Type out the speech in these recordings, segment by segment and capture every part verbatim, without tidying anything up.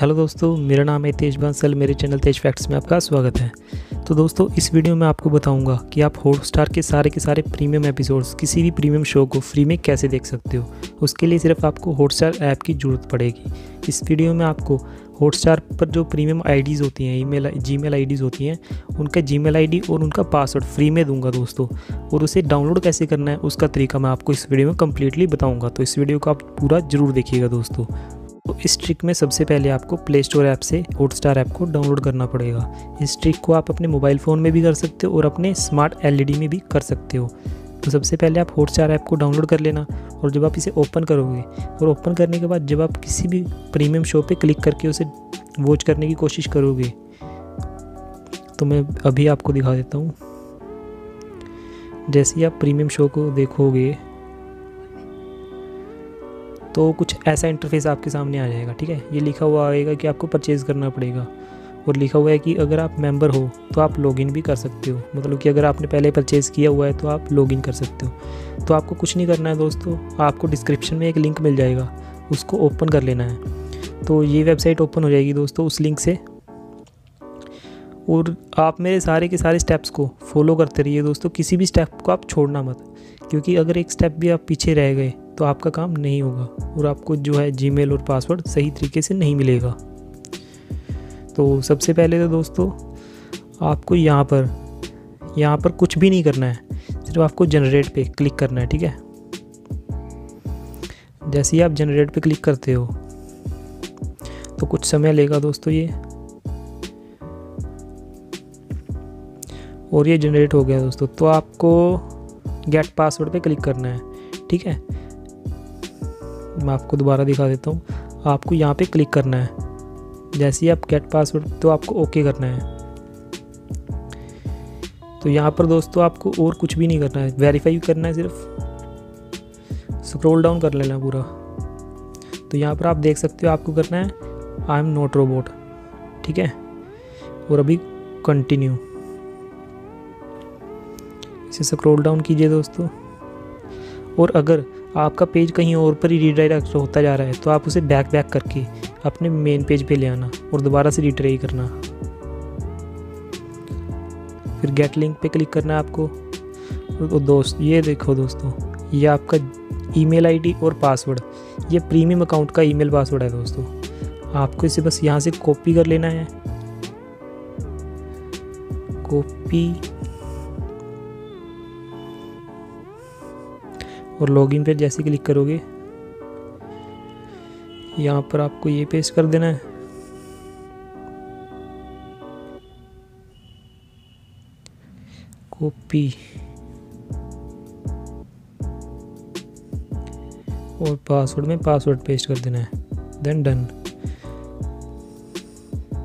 Hello दोस्तों, मेरा नाम है तेजबंसल। मेरे चैनल तेज फैक्ट्स में आपका स्वागत है। तो दोस्तों, इस वीडियो में आपको बताऊंगा कि आप हॉटस्टार के सारे के सारे प्रीमियम एपिसोड्स, किसी भी प्रीमियम शो को फ्री में कैसे देख सकते हो। उसके लिए सिर्फ आपको हॉटस्टार ऐप की ज़रूरत पड़ेगी। इस वीडियो में आपको हॉटस्टार पर जो प्रीमियम आईडीज़ होती हैं, ईमेल जीमेल आईडीज़ होती हैं, उनका जीमेल आईडी और उनका पासवर्ड फ्री में दूंगा दोस्तों। और उसे डाउनलोड कैसे करना है उसका तरीका मैं आपको इस वीडियो में कम्प्लीटली बताऊँगा, तो इस वीडियो को आप पूरा ज़रूर देखिएगा दोस्तों। तो इस ट्रिक में सबसे पहले आपको प्ले स्टोर ऐप से हॉटस्टार ऐप को डाउनलोड करना पड़ेगा। इस ट्रिक को आप अपने मोबाइल फ़ोन में भी कर सकते हो और अपने स्मार्ट एलईडी में भी कर सकते हो। तो सबसे पहले आप हॉटस्टार ऐप को डाउनलोड कर लेना, और जब आप इसे ओपन करोगे और ओपन करने के बाद जब आप किसी भी प्रीमियम शो पे क्लिक करके उसे वॉच करने की कोशिश करोगे, तो मैं अभी आपको दिखा देता हूँ। जैसे ही आप प्रीमियम शो को देखोगे तो कुछ ऐसा इंटरफेस आपके सामने आ जाएगा। ठीक है, ये लिखा हुआ आएगा कि आपको परचेज़ करना पड़ेगा, और लिखा हुआ है कि अगर आप मेंबर हो तो आप लॉगिन भी कर सकते हो। मतलब कि अगर आपने पहले परचेज़ किया हुआ है तो आप लॉगिन कर सकते हो। तो आपको कुछ नहीं करना है दोस्तों, आपको डिस्क्रिप्शन में एक लिंक मिल जाएगा, उसको ओपन कर लेना है। तो ये वेबसाइट ओपन हो जाएगी दोस्तों उस लिंक से, और आप मेरे सारे के सारे स्टेप्स को फॉलो करते रहिए दोस्तों। किसी भी स्टेप को आप छोड़ना मत, क्योंकि अगर एक स्टेप भी आप पीछे रह गए तो आपका काम नहीं होगा और आपको जो है जीमेल और पासवर्ड सही तरीके से नहीं मिलेगा। तो सबसे पहले तो दोस्तों आपको यहाँ पर यहाँ पर कुछ भी नहीं करना है, सिर्फ आपको जनरेट पे क्लिक करना है। ठीक है, जैसे ही आप जनरेट पे क्लिक करते हो तो कुछ समय लेगा दोस्तों ये, और ये जनरेट हो गया दोस्तों। तो आपको गेट पासवर्ड पे क्लिक करना है। ठीक है, मैं आपको दोबारा दिखा देता हूँ। आपको यहाँ पे क्लिक करना है, जैसे ही आप गेट पासवर्ड तो आपको ओके करना है। तो यहाँ पर दोस्तों आपको और कुछ भी नहीं करना है, वेरीफाई करना है, सिर्फ स्क्रॉल डाउन कर लेना पूरा। तो यहाँ पर आप देख सकते हो आपको करना है आई एम नॉट रोबोट। ठीक है, और अभी कंटिन्यू, इसे स्क्रॉल डाउन कीजिए दोस्तों। और अगर आपका पेज कहीं और पर ही रीडायरेक्ट होता जा रहा है तो आप उसे बैक बैक करके अपने मेन पेज पे ले आना और दोबारा से रिट्राई करना। फिर गेट लिंक पे क्लिक करना है आपको। तो दोस्त ये देखो दोस्तों, ये आपका ईमेल आईडी और पासवर्ड, ये प्रीमियम अकाउंट का ईमेल पासवर्ड है दोस्तों। आपको इसे बस यहाँ से कॉपी कर लेना है, कॉपी, और लॉगिन पे जैसे क्लिक करोगे यहाँ पर आपको ये पेस्ट कर देना है। कॉपी और पासवर्ड में पासवर्ड पेस्ट कर देना है, देन डन।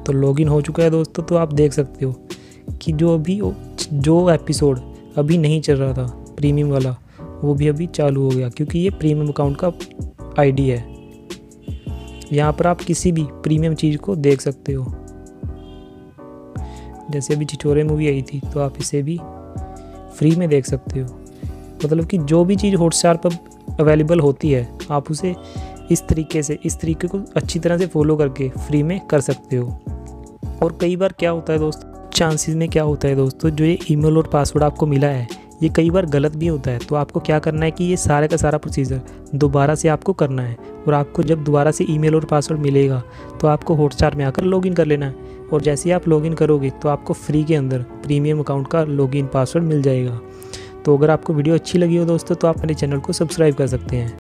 तो लॉगिन हो चुका है दोस्तों। तो आप देख सकते हो कि जो अभी जो एपिसोड अभी नहीं चल रहा था प्रीमियम वाला, वो भी अभी चालू हो गया, क्योंकि ये प्रीमियम अकाउंट का आईडी है। यहाँ पर आप किसी भी प्रीमियम चीज़ को देख सकते हो। जैसे अभी चिचोरे मूवी आई थी, तो आप इसे भी फ्री में देख सकते हो। मतलब कि जो भी चीज़ हॉटस्टार पर अवेलेबल होती है, आप उसे इस तरीके से इस तरीके को अच्छी तरह से फॉलो करके फ्री में कर सकते हो। और कई बार क्या होता है दोस्तों, चांसेस में क्या होता है दोस्तों, जो ये ईमेल और पासवर्ड आपको मिला है ये कई बार गलत भी होता है। तो आपको क्या करना है कि ये सारा का सारा प्रोसीजर दोबारा से आपको करना है, और आपको जब दोबारा से ईमेल और पासवर्ड मिलेगा तो आपको हॉटस्टार में आकर लॉगिन कर लेना है। और जैसे ही आप लॉगिन करोगे तो आपको फ्री के अंदर प्रीमियम अकाउंट का लॉगिन पासवर्ड मिल जाएगा। तो अगर आपको वीडियो अच्छी लगी हो दोस्तों, तो आप मेरे चैनल को सब्सक्राइब कर सकते हैं।